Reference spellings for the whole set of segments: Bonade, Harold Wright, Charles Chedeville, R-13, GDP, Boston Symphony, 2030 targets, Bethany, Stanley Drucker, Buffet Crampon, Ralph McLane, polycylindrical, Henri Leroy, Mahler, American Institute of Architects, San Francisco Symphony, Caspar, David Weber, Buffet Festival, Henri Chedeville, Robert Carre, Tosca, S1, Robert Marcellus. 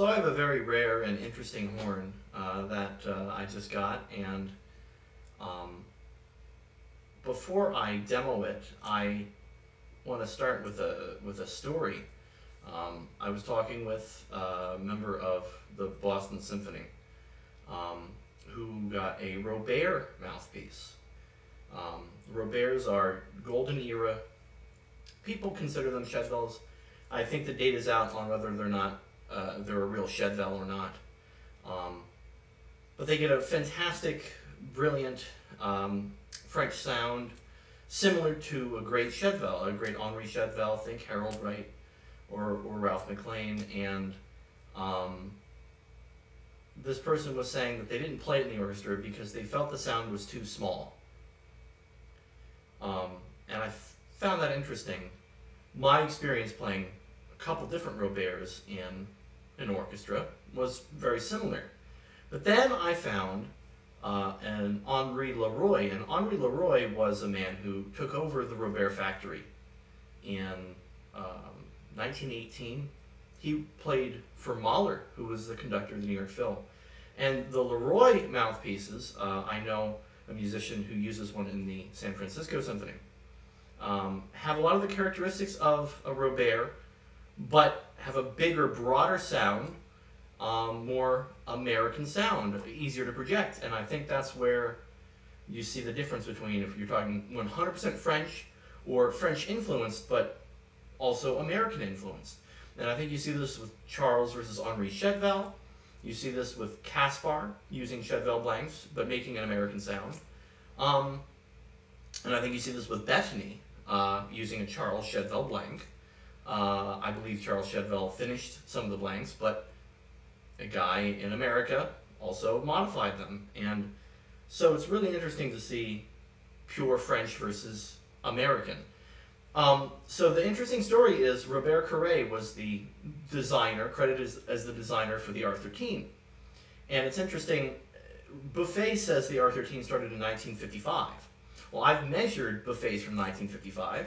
So I have a very rare and interesting horn that I just got, and before I demo it, I want to start with a story. I was talking with a member of the Boston Symphony who got a Robert mouthpiece. Roberts are golden era. People consider them Chedeville's. I think the data's out on whether they're not they're a real Chedeville or not. But they get a fantastic, brilliant French sound, similar to a great Chedeville, a great Henri Chedeville. Think Harold Wright or Ralph McLane. And this person was saying that they didn't play it in the orchestra because they felt the sound was too small. And I found that interesting. My experience playing a couple different Roberts in an orchestra was very similar. But then I found an Henri Leroy, and Henri Leroy was a man who took over the Robert factory in 1918. He played for Mahler, who was the conductor of the New York Phil. And the Leroy mouthpieces, I know a musician who uses one in the San Francisco Symphony, have a lot of the characteristics of a Robert, but have a bigger, broader sound, more American sound, easier to project. And I think that's where you see the difference between if you're talking 100% French or French influenced, but also American influenced. And I think you see this with Charles versus Henri Chedeville. You see this with Caspar using Chedeville blanks, but making an American sound. And I think you see this with Bethany using a Charles Chedeville blank. I believe Charles Chedeville finished some of the blanks, but a guy in America also modified them. And so it's really interesting to see pure French versus American. So the interesting story is Robert Carre was the designer, credited as the designer for the R-13. And it's interesting, Buffet says the R-13 started in 1955. Well, I've measured Buffets from 1955,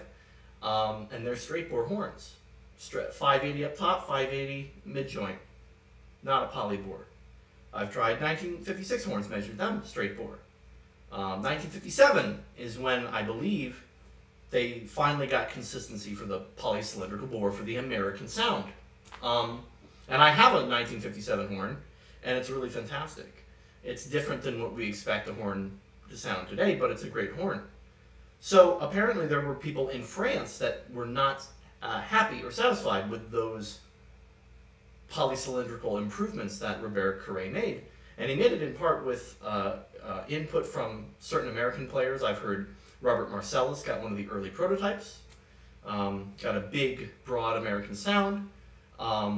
and they're straight bore horns. 580 up top, 580 mid-joint, not a poly bore. I've tried 1956 horns, measured them, straight bore. 1957 is when, I believe, they finally got consistency for the polycylindrical bore for the American sound. And I have a 1957 horn, and it's really fantastic. It's different than what we expect a horn to sound today, but it's a great horn. So apparently there were people in France that were not happy or satisfied with those polycylindrical improvements that Robert Carre made. And he made it in part with input from certain American players. I've heard Robert Marcellus got one of the early prototypes, got a big, broad American sound. I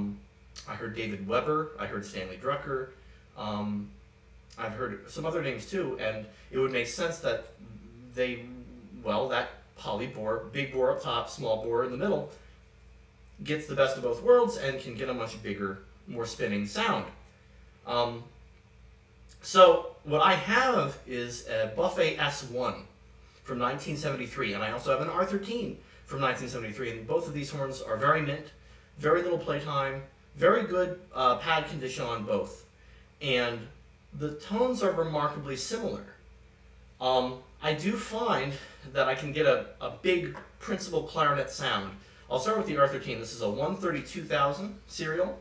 heard David Weber, I heard Stanley Drucker, I've heard some other names too, and it would make sense that they, well, that poly bore, big bore up top, small bore in the middle, gets the best of both worlds and can get a much bigger, more spinning sound. So what I have is a Buffet S1. From 1973, and I also have an R13 from 1973, and both of these horns are very mint, very little playtime, very good pad condition on both, and the tones are remarkably similar. I do find that I can get a big principal clarinet sound. I'll start with the R13. This is a 132,000 serial.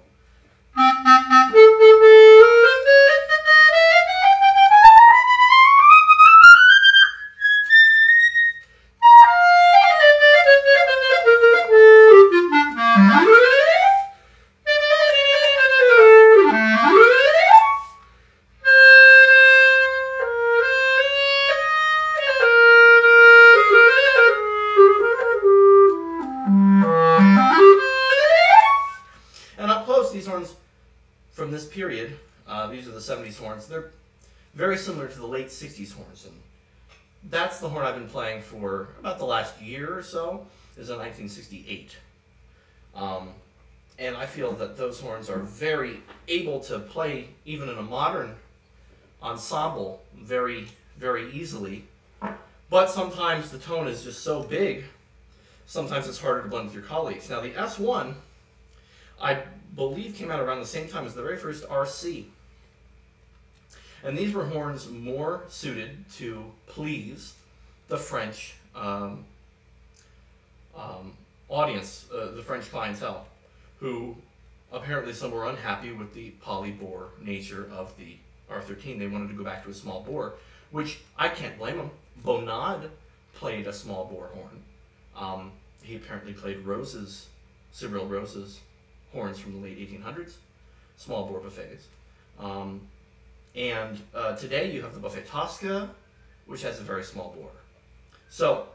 From this period, these are the 70s horns. They're very similar to the late 60s horns, and that's the horn I've been playing for about the last year or so, is a 1968. And I feel that those horns are very able to play, even in a modern ensemble, very, very easily. But sometimes the tone is just so big, sometimes it's harder to blend with your colleagues. Now the S1, I believe came out around the same time as the very first RC. And these were horns more suited to please the French audience, the French clientele, who apparently some were unhappy with the polybore nature of the R-13. They wanted to go back to a small bore, which I can't blame them. Bonade played a small bore horn. He apparently played Rose's, Cyril Rose's horns from the late 1800s, small bore buffets. Today you have the Buffet Tosca, which has a very small bore. So,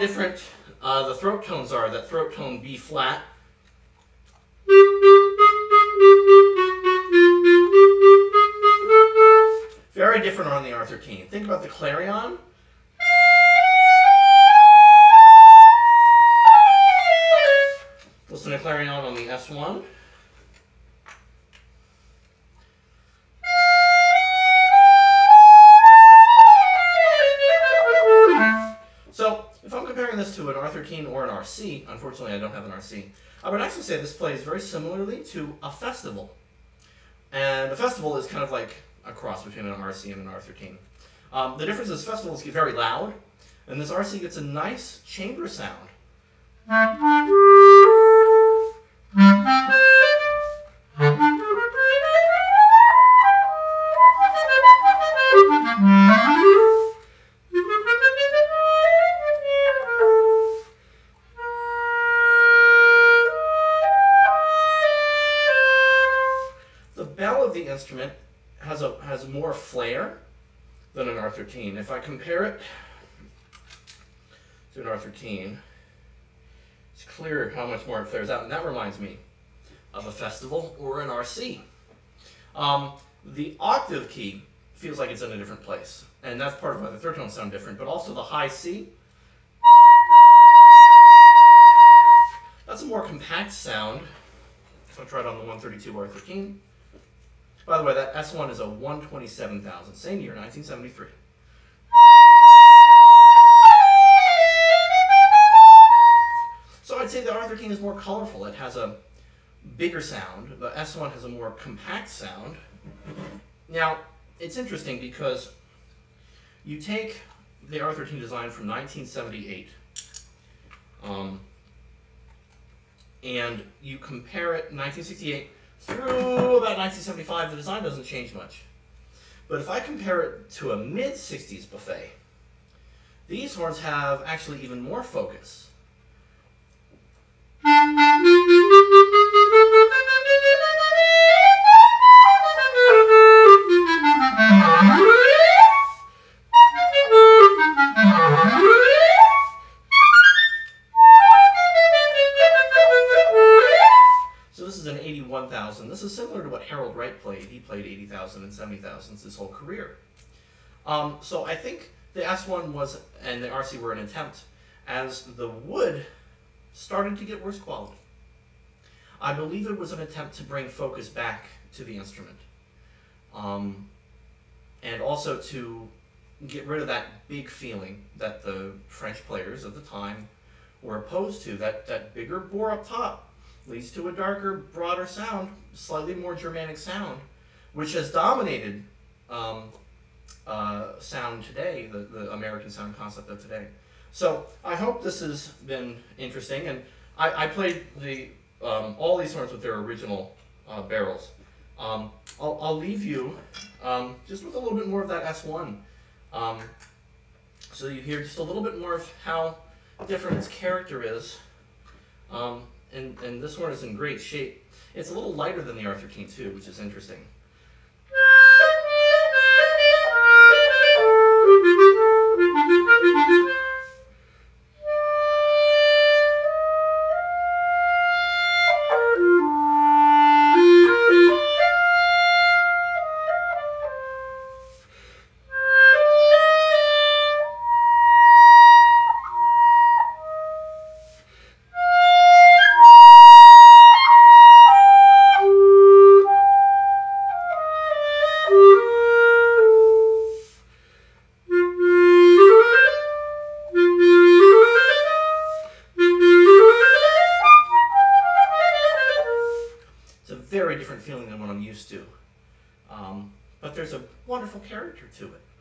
different the throat tones are. That throat tone B flat very different on the R-13. Think about the clarion. Listen to clarion on the S1. To an R13 or an RC, unfortunately I don't have an RC, I would actually say this plays very similarly to a festival. And a festival is kind of like a cross between an RC and an R13. The difference is festivals get very loud, and this RC gets a nice chamber sound. Instrument has more flair than an R13. If I compare it to an R13, it's clear how much more it flares out, and that reminds me of a festival or an RC. The octave key feels like it's in a different place, and that's part of why the third tones sound different, but also the high C. That's a more compact sound. I'll try it on the 132 R13. By the way, that S1 is a 127,000, same year, 1973. So I'd say the R13 is more colorful. It has a bigger sound. The S1 has a more compact sound. Now, it's interesting because you take the R13 design from 1978 and you compare it 1968 through about 1975, the design doesn't change much. But if I compare it to a mid-60s buffet, these horns have actually even more focus. This is similar to what Harold Wright played. He played 80,000 and 70,000s his whole career. So I think the S1 was, and the RC were an attempt, as the wood started to get worse quality. I believe it was an attempt to bring focus back to the instrument. And also to get rid of that big feeling that the French players of the time were opposed to, that bigger bore up top. Leads to a darker, broader sound, slightly more Germanic sound, which has dominated sound today, the American sound concept of today. So I hope this has been interesting, and I played all these horns with their original barrels. I'll leave you just with a little bit more of that S1. So you hear just a little bit more of how different its character is. And this one is in great shape. It's a little lighter than the R-13 too, which is interesting. Feeling than what I'm used to, but there's a wonderful character to it.